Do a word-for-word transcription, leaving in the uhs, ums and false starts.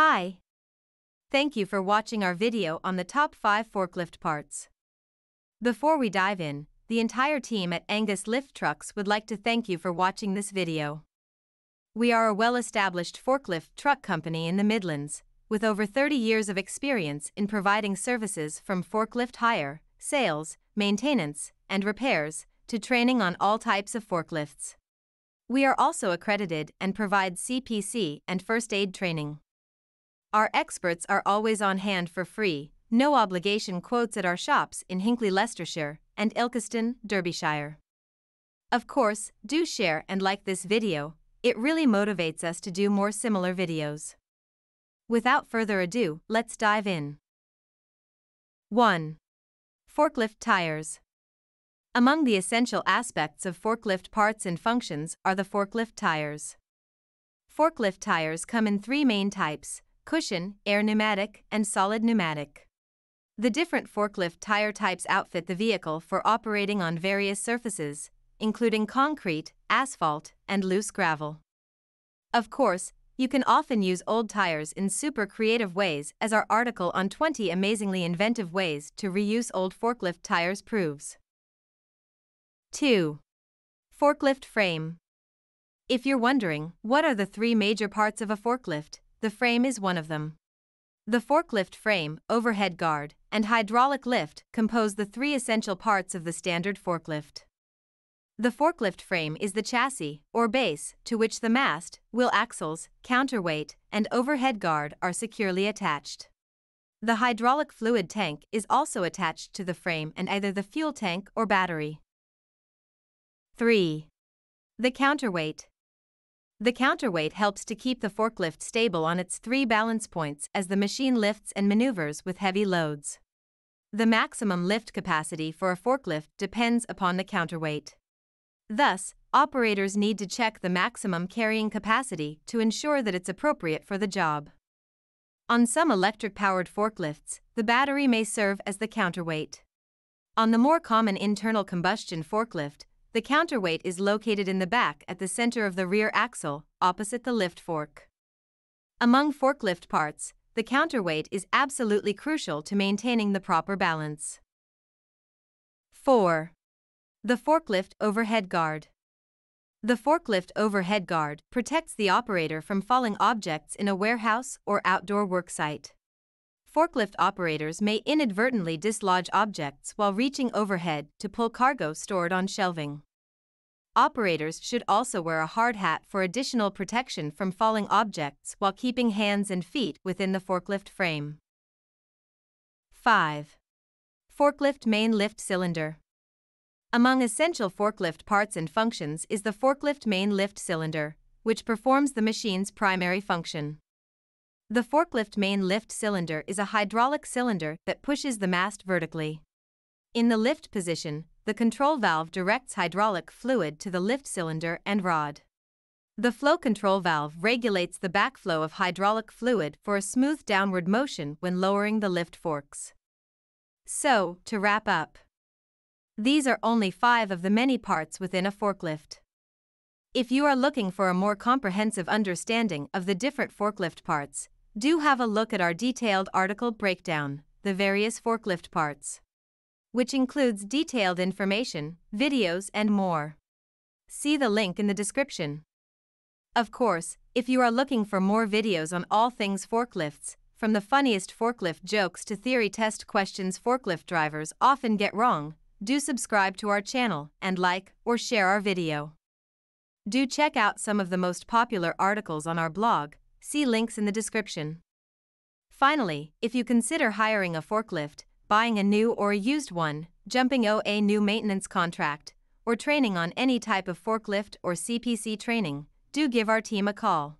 Hi. Thank you for watching our video on the top five forklift parts. Before we dive in, the entire team at Angus Lift Trucks would like to thank you for watching this video. We are a well-established forklift truck company in the Midlands, with over thirty years of experience in providing services from forklift hire, sales, maintenance, and repairs, to training on all types of forklifts. We are also accredited and provide C P C and first aid training. Our experts are always on hand for free, no obligation quotes at our shops in Hinckley, Leicestershire, and Ilkeston, Derbyshire. Of course, do share and like this video, it really motivates us to do more similar videos. Without further ado, let's dive in. one. Forklift tires. Among the essential aspects of forklift parts and functions are the forklift tires. Forklift tires come in three main types: cushion, air pneumatic, and solid pneumatic. The different forklift tire types outfit the vehicle for operating on various surfaces, including concrete, asphalt, and loose gravel. Of course, you can often use old tires in super creative ways, as our article on twenty amazingly inventive ways to reuse old forklift tires proves. two. Forklift frame. If you're wondering, what are the three major parts of a forklift? The frame is one of them. The forklift frame, overhead guard, and hydraulic lift compose the three essential parts of the standard forklift. The forklift frame is the chassis, or base, to which the mast, wheel axles, counterweight, and overhead guard are securely attached. The hydraulic fluid tank is also attached to the frame and either the fuel tank or battery. three. The counterweight. The counterweight helps to keep the forklift stable on its three balance points as the machine lifts and maneuvers with heavy loads. The maximum lift capacity for a forklift depends upon the counterweight. Thus, operators need to check the maximum carrying capacity to ensure that it's appropriate for the job. On some electric-powered forklifts, the battery may serve as the counterweight. On the more common internal combustion forklift, the counterweight is located in the back at the center of the rear axle, opposite the lift fork. Among forklift parts, the counterweight is absolutely crucial to maintaining the proper balance. four. The forklift overhead guard. The forklift overhead guard protects the operator from falling objects in a warehouse or outdoor worksite. Forklift operators may inadvertently dislodge objects while reaching overhead to pull cargo stored on shelving. Operators should also wear a hard hat for additional protection from falling objects while keeping hands and feet within the forklift frame. five. Forklift main lift cylinder. Among essential forklift parts and functions is the forklift main lift cylinder, which performs the machine's primary function. The forklift main lift cylinder is a hydraulic cylinder that pushes the mast vertically. In the lift position, the control valve directs hydraulic fluid to the lift cylinder and rod. The flow control valve regulates the backflow of hydraulic fluid for a smooth downward motion when lowering the lift forks. So, to wrap up, these are only five of the many parts within a forklift. If you are looking for a more comprehensive understanding of the different forklift parts, do have a look at our detailed article breakdown, The Various Forklift Parts, which includes detailed information, videos, and more. See the link in the description. Of course, if you are looking for more videos on all things forklifts, from the funniest forklift jokes to theory test questions forklift drivers often get wrong, do subscribe to our channel and like or share our video. Do check out some of the most popular articles on our blog, see links in the description. Finally, if you consider hiring a forklift, buying a new or used one, jumping on a new maintenance contract, or training on any type of forklift or C P C training, do give our team a call.